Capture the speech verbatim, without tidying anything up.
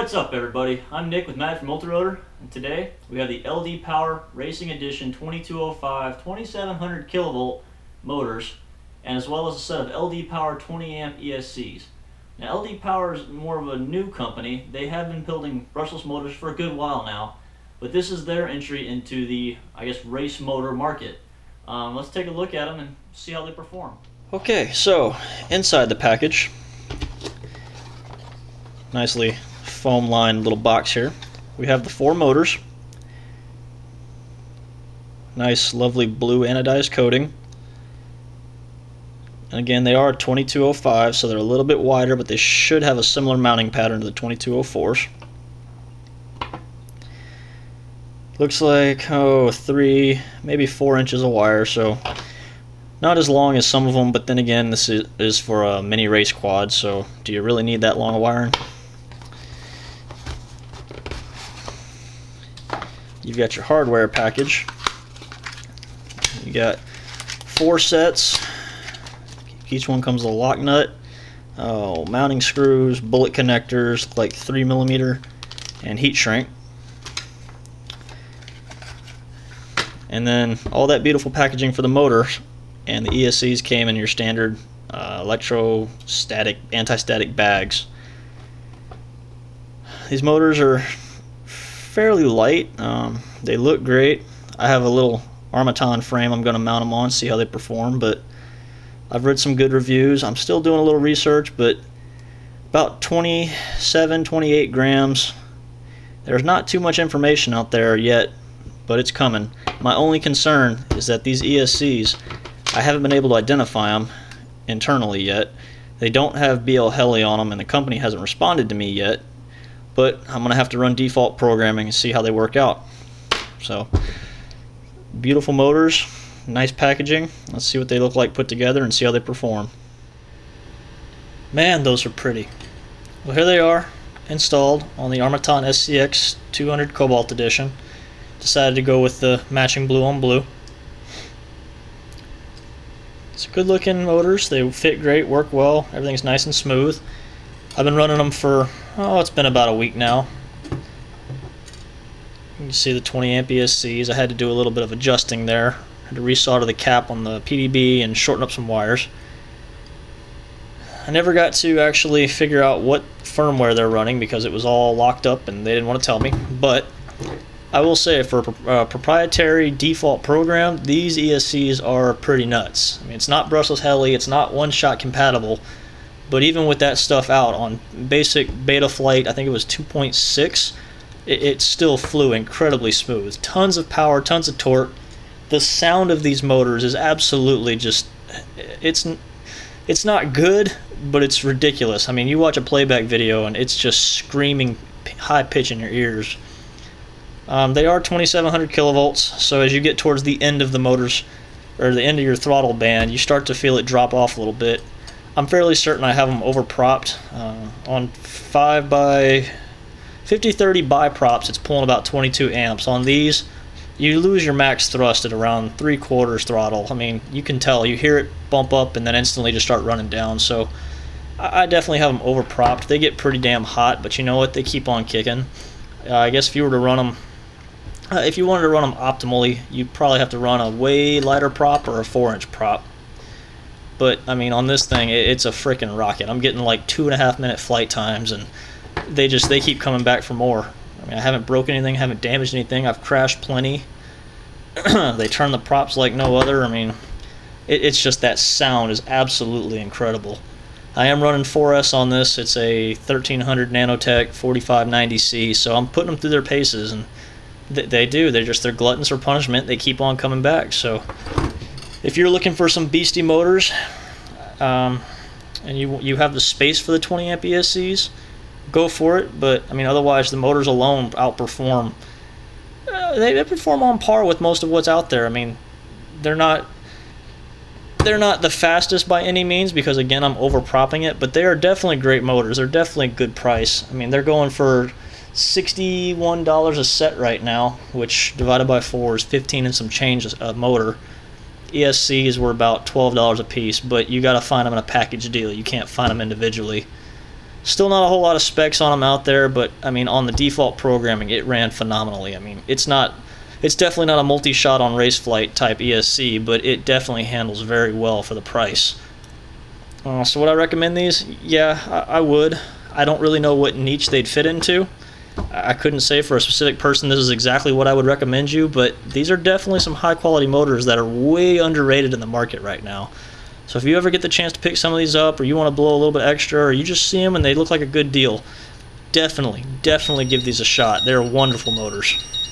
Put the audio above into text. What's up, everybody? I'm Nick with Matt from UltraRotor, and today we have the L D Power Racing Edition twenty-two oh five twenty-seven hundred kilovolt motors, and as well as a set of L D Power twenty amp E S Cs. Now, L D Power is more of a new company. They have been building brushless motors for a good while now, but this is their entry into the, I guess, race motor market. Um, let's take a look at them and see how they perform. Okay, so inside the package, nicely foam lined little box here, we have the four motors, nice lovely blue anodized coating, and again they are twenty-two oh five, so they're a little bit wider, but they should have a similar mounting pattern to the twenty-two oh fours. Looks like oh three maybe four inches of wire, so not as long as some of them, but then again this is for a mini race quad, so do you really need that long of wiring? You've got your hardware package. You got four sets. Each one comes with a lock nut, oh, mounting screws, bullet connectors, like three millimeter, and heat shrink. And then all that beautiful packaging for the motor and the E S Cs came in your standard uh, electrostatic, anti-static bags. These motors are fairly light. Um, they look great. I have a little Armattan frame I'm going to mount them on, see how they perform, but I've read some good reviews. I'm still doing a little research, but about twenty-seven, twenty-eight grams. There's not too much information out there yet, but it's coming. My only concern is that these E S Cs, I haven't been able to identify them internally yet. They don't have B L Heli on them, and the company hasn't responded to me yet. But I'm going to have to run default programming and see how they work out. So, beautiful motors, nice packaging. Let's see what they look like put together and see how they perform. Man, those are pretty. Well, here they are, installed on the Armattan S C X two hundred Cobalt Edition. Decided to go with the matching blue on blue. It's good looking motors. They fit great, work well, everything's nice and smooth. I've been running them for, oh, it's been about a week now. You can see the twenty amp E S Cs. I had to do a little bit of adjusting there. I had to resolder the cap on the P D B and shorten up some wires. I never got to actually figure out what firmware they're running because it was all locked up and they didn't want to tell me. But I will say, for a uh, proprietary default program, these E S Cs are pretty nuts. I mean, it's not BLHeli, it's not one-shot compatible. But even with that stuff out on basic Betaflight, I think it was two point six, it, it still flew incredibly smooth. Tons of power, tons of torque. The sound of these motors is absolutely just, it's, it's not good, but it's ridiculous. I mean, you watch a playback video and it's just screaming high pitch in your ears. Um, they are twenty-seven hundred kilovolts, so as you get towards the end of the motors, or the end of your throttle band, you start to feel it drop off a little bit. I'm fairly certain I have them overpropped. Uh, on five by fifty thirty bi-props, it's pulling about twenty-two amps. On these, you lose your max thrust at around three-quarters throttle. I mean, you can tell. You hear it bump up and then instantly just start running down. So I, I definitely have them overpropped. They get pretty damn hot, but you know what? They keep on kicking. Uh, I guess if you were to run them, uh, if you wanted to run them optimally, you'd probably have to run a way lighter prop or a four-inch prop. But, I mean, on this thing, it's a freaking rocket. I'm getting like two and a half minute flight times, and they just, they keep coming back for more. I mean, I haven't broken anything, haven't damaged anything. I've crashed plenty. They turn the props like no other. I mean, it, it's just that sound is absolutely incredible. I am running four S on this. It's a thirteen hundred Nanotech forty-five ninety C, so I'm putting them through their paces, and they, they do. They're just, they're gluttons for punishment. They keep on coming back, so... If you're looking for some beastie motors, um, and you you have the space for the twenty amp E S Cs, go for it. But I mean, otherwise the motors alone outperform. Uh, they, they perform on par with most of what's out there. I mean, they're not they're not the fastest by any means because, again, I'm overpropping it. But they are definitely great motors. They're definitely a good price. I mean, they're going for sixty-one dollars a set right now, which divided by four is fifteen and some change a motor. E S Cs were about twelve dollars a piece, but you got to find them in a package deal. You can't find them individually. Still not a whole lot of specs on them out there, but I mean, on the default programming, it ran phenomenally. I mean, it's not, it's definitely not a multi-shot on race flight type E S C, but it definitely handles very well for the price. Uh, so would I recommend these? Yeah, I, I would. I don't really know what niche they'd fit into. I couldn't say for a specific person this is exactly what I would recommend you, but these are definitely some high quality motors that are way underrated in the market right now. So if you ever get the chance to pick some of these up, or you want to blow a little bit extra, or you just see them and they look like a good deal, definitely, definitely give these a shot. They're wonderful motors.